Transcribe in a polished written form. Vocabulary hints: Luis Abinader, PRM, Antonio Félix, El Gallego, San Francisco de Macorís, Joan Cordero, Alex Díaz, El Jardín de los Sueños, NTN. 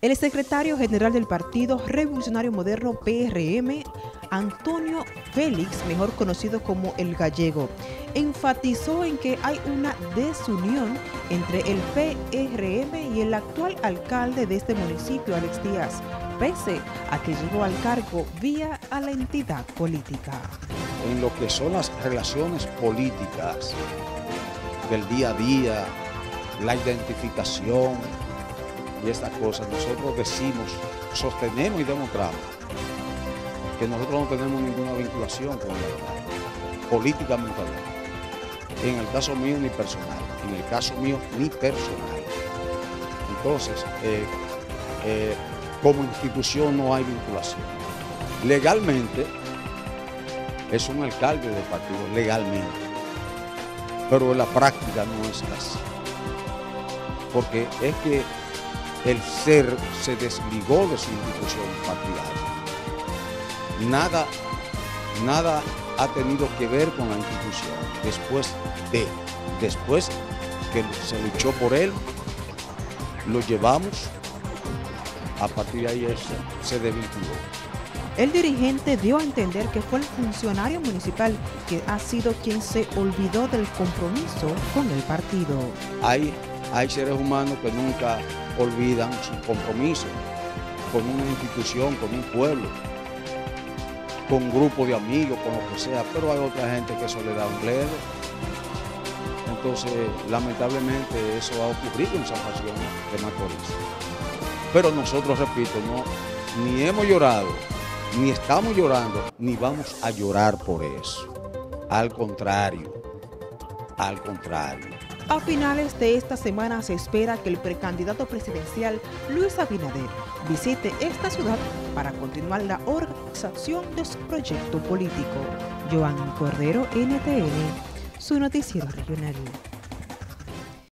El secretario general del Partido Revolucionario Moderno PRM, Antonio Félix, mejor conocido como El Gallego, enfatizó en que hay una desunión entre el PRM y el actual alcalde de este municipio, Alex Díaz, pese a que llegó al cargo vía a la entidad política. En lo que son las relaciones políticas del día a día, la identificación y estas cosas, nosotros decimos, sostenemos y demostramos que nosotros no tenemos ninguna vinculación con la verdad, políticamente hablando. En el caso mío ni personal, Entonces, como institución no hay vinculación. Legalmente es un alcalde del partido, legalmente, pero en la práctica no es así, porque es que el ser se desligó de su institución partidaria. Nada ha tenido que ver con la institución después que se luchó por él, lo llevamos, a partir de ahí se desvinculó. El dirigente dio a entender que fue el funcionario municipal que ha sido quien se olvidó del compromiso con el partido. Hay seres humanos que nunca olvidan su compromiso con una institución, con un pueblo, con un grupo de amigos, con lo que sea, pero hay otra gente que eso le da un leve. Entonces, lamentablemente, eso ha ocurrido en San Francisco de Macorís. Pero nosotros, repito, no, ni hemos llorado, ni estamos llorando, ni vamos a llorar por eso. Al contrario. A finales de esta semana se espera que el precandidato presidencial Luis Abinader visite esta ciudad para continuar la organización de su proyecto político. Joan Cordero, NTN, su noticiero regional.